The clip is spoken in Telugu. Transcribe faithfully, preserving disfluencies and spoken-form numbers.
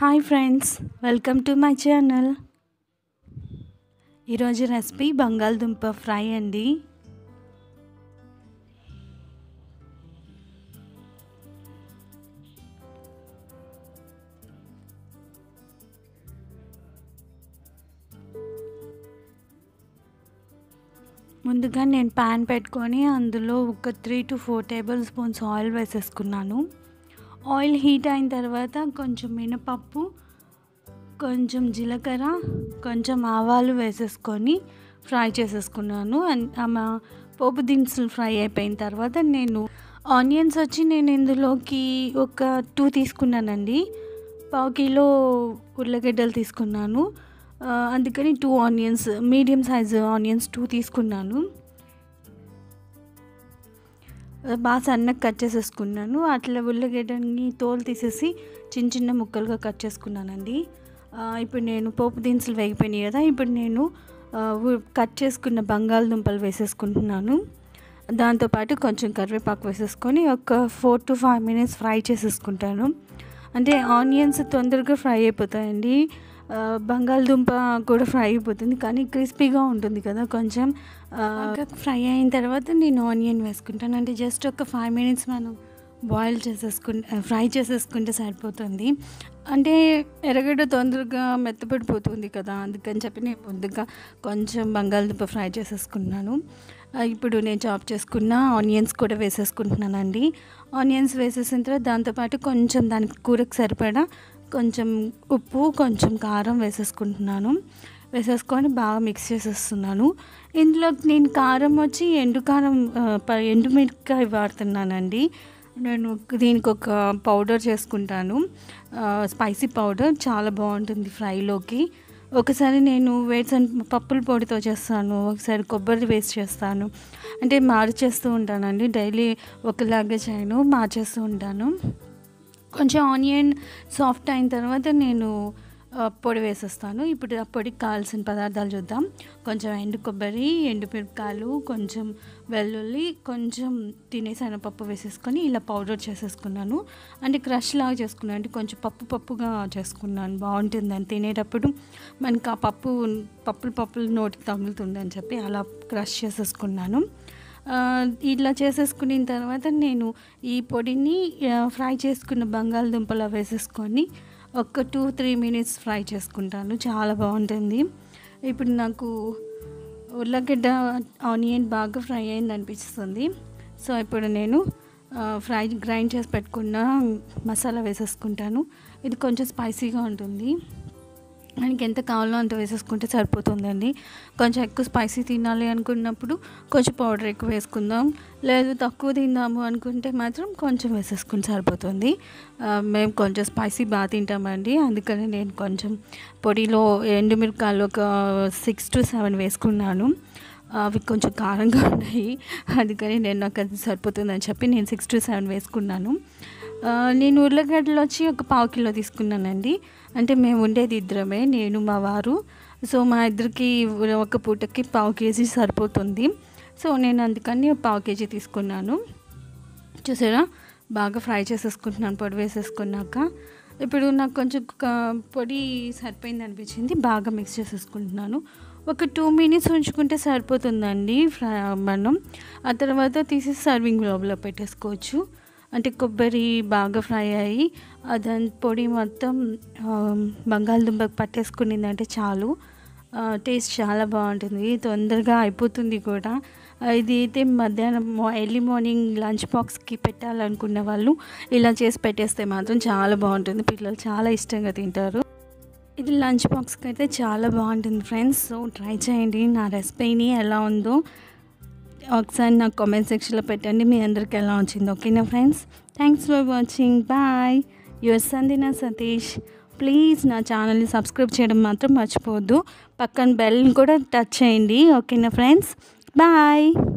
Hi friends, welcome to my channel. ఈరోజు రెసిపీ బంగాళదుంప ఫ్రై అండి. ముందుగా నేను ప్యాన్ పెట్టుకొని అందులో ఒక three to four tablespoons oil వేసేసుకున్నాను. ఆయిల్ హీట్ అయిన తర్వాత కొంచెం మినపప్పు, కొంచెం జీలకర్ర, కొంచెం ఆవాలు వేసేసుకొని ఫ్రై చేసేసుకున్నాను. మా పోపు దినుసులు ఫ్రై అయిపోయిన తర్వాత నేను ఆనియన్స్ వచ్చి నేను ఇందులోకి ఒక టూ తీసుకున్నానండి. పావు కిలో ఉర్లగడ్డలు తీసుకున్నాను, అందుకని two onions, medium size onions two తీసుకున్నాను. బాగా సన్నగా కట్ చేసేసుకున్నాను. అట్లా ఉల్లగడ్డని తోలు తీసేసి చిన్న చిన్న ముక్కలుగా కట్ చేసుకున్నానండి. ఇప్పుడు నేను పోపు దినుసులు వేగిపోయినాయి కదా, ఇప్పుడు నేను కట్ చేసుకున్న బంగాళదుంపలు వేసేసుకుంటున్నాను. దాంతోపాటు కొంచెం కరివేపాకు వేసేసుకొని ఒక four to five minutes fry చేసేసుకుంటాను. అంటే ఆనియన్స్ తొందరగా ఫ్రై అయిపోతాయండి, బంగాళదుంప కూడా ఫ్రై అయిపోతుంది, కానీ క్రిస్పీగా ఉంటుంది కదా. కొంచెం ఫ్రై అయిన తర్వాత నేను ఆనియన్ వేసుకుంటాను. అంటే జస్ట్ ఒక ఫైవ్ మినిట్స్ మనం బాయిల్ చేసేసుకుంటే ఫ్రై చేసేసుకుంటే సరిపోతుంది. అంటే ఎర్రగడ్డ తొందరగా మెత్తపడిపోతుంది కదా, అందుకని చెప్పి నేను ముందుగా కొంచెం బంగాళదుంప ఫ్రై చేసేసుకున్నాను. ఇప్పుడు నేను చాప్ చేసుకున్న ఆనియన్స్ కూడా వేసేసుకుంటున్నానండి. ఆనియన్స్ వేసేసిన తర్వాత దాంతోపాటు కొంచెం దానికి కూరకు సరిపడా కొంచెం ఉప్పు, కొంచెం కారం వేసేసుకుంటున్నాను. వేసేసుకొని బాగా మిక్స్ చేసేస్తున్నాను. ఇందులో నేను కారం వచ్చి ఎండు కారం, ఎండుమిరపకాయ వాడుతున్నానండి. నేను దీనికి ఒక పౌడర్ చేసుకుంటాను, స్పైసీ పౌడర్, చాలా బాగుంటుంది ఫ్రైలోకి. ఒకసారి నేను వేరుశనగ పప్పుల పొడితో చేస్తాను, ఒకసారి కొబ్బరి వేస్ట్ చేస్తాను. అంటే మార్చేస్తూ ఉంటానండి, డైలీ ఒకలాగే చేయను, మార్చేస్తూ ఉంటాను. కొంచెం ఆనియన్ సాఫ్ట్ అయిన తర్వాత నేను పొడి వేసేస్తాను. ఇప్పుడు ఆ పొడికి కావాల్సిన పదార్థాలు చూద్దాం. కొంచెం ఎండు కొబ్బరి, ఎండుమిరపకాయలు, కొంచెం వెల్లుల్లి, కొంచెం తినే శనగపప్పు వేసేసుకొని ఇలా పౌడర్ చేసేసుకున్నాను. అంటే క్రష్ లాగా చేసుకున్నాను, అంటే కొంచెం పప్పు పప్పుగా చేసుకున్నాను. బాగుంటుందని తినేటప్పుడు మనకు ఆ పప్పు పప్పులు పప్పులు నోటికి తగులుతుందని చెప్పి అలా క్రష్ చేసేసుకున్నాను. ఇట్లా చేసేసుకున్న తర్వాత నేను ఈ పొడిని ఫ్రై చేసుకున్న బంగాళదుంపలు వేసేసుకొని ఒక టూ త్రీ మినిట్స్ ఫ్రై చేసుకుంటాను, చాలా బాగుంటుంది. ఇప్పుడు నాకు ఉర్లగడ్డ ఆనియన్ బాగా ఫ్రై అయింది అనిపిస్తుంది. సో ఇప్పుడు నేను ఫ్రై గ్రైండ్ చేసి పెట్టుకున్న మసాలా వేసేసుకుంటాను. ఇది కొంచెం స్పైసీగా ఉంటుంది, మనకి ఎంత కావాలో అంత వేసేసుకుంటే సరిపోతుందండి. కొంచెం ఎక్కువ స్పైసీ తినాలి అనుకున్నప్పుడు కొంచెం పౌడర్ ఎక్కువ వేసుకుందాం, లేదు తక్కువ తిందాము అనుకుంటే మాత్రం కొంచెం వేసేసుకుని సరిపోతుంది. మేము కొంచెం స్పైసీ బాగా తింటామండి, అందుకని నేను కొంచెం పొడిలో ఎండుమిరపకాయలు ఒక సిక్స్ టు సెవెన్ వేసుకున్నాను. అవి కొంచెం కారంగా ఉన్నాయి, అందుకని నేను నాకు అది సరిపోతుందని చెప్పి నేను సిక్స్ టు సెవెన్ వేసుకున్నాను. నేను ఉర్లగడ్డలు వచ్చి ఒక పావు కిలో తీసుకున్నానండి. అంటే మేము ఉండేది ఇద్దరమే, నేను మా వారు. సో మా ఇద్దరికి ఒక పూటకి పావు కేజీ సరిపోతుంది. సో నేను అందుకని పావు కేజీ తీసుకున్నాను. చూసారా, బాగా ఫ్రై చేసేసుకుంటున్నాను పొడి వేసేసుకున్నాక. ఇప్పుడు నాకు కొంచెం పొడి సరిపోయింది అనిపించింది, బాగా మిక్స్ చేసేసుకుంటున్నాను. ఒక టూ మినిట్స్ ఉంచుకుంటే సరిపోతుందండి ఫ్రై. మనం ఆ తర్వాత తీసి సర్వింగ్ బౌల్లో పెట్టేసుకోవచ్చు. అంటే కొబ్బరి బాగా ఫ్రై అయ్యి దాని పొడి మొత్తం బంగాళదుంపకు పట్టేసుకునిందంటే చాలు, టేస్ట్ చాలా బాగుంటుంది, తొందరగా అయిపోతుంది కూడా. ఇది అయితే మధ్యాహ్నం ఎర్లీ మార్నింగ్ లంచ్ బాక్స్కి పెట్టాలనుకున్న వాళ్ళు ఇలా చేసి పెట్టేస్తే మాత్రం చాలా బాగుంటుంది, పిల్లలు చాలా ఇష్టంగా తింటారు. ఇది లంచ్ బాక్స్కి అయితే చాలా బాగుంటుంది ఫ్రెండ్స్. సో ట్రై చేయండి. నా రెసిపీని ఎలా ఉందో ఒకసారి నాకు కామెంట్ సెక్షన్లో పెట్టండి, మీ అందరికీ ఎలా వచ్చింది. ఓకేనా friends, thanks for watching. Bye. Your సంధినా సతీష్. ప్లీజ్ నా ఛానల్ని సబ్స్క్రైబ్ చేయడం మాత్రం మర్చిపోవద్దు, పక్కన బెల్ని కూడా టచ్ చేయండి. ఓకేనా ఫ్రెండ్స్, బాయ్.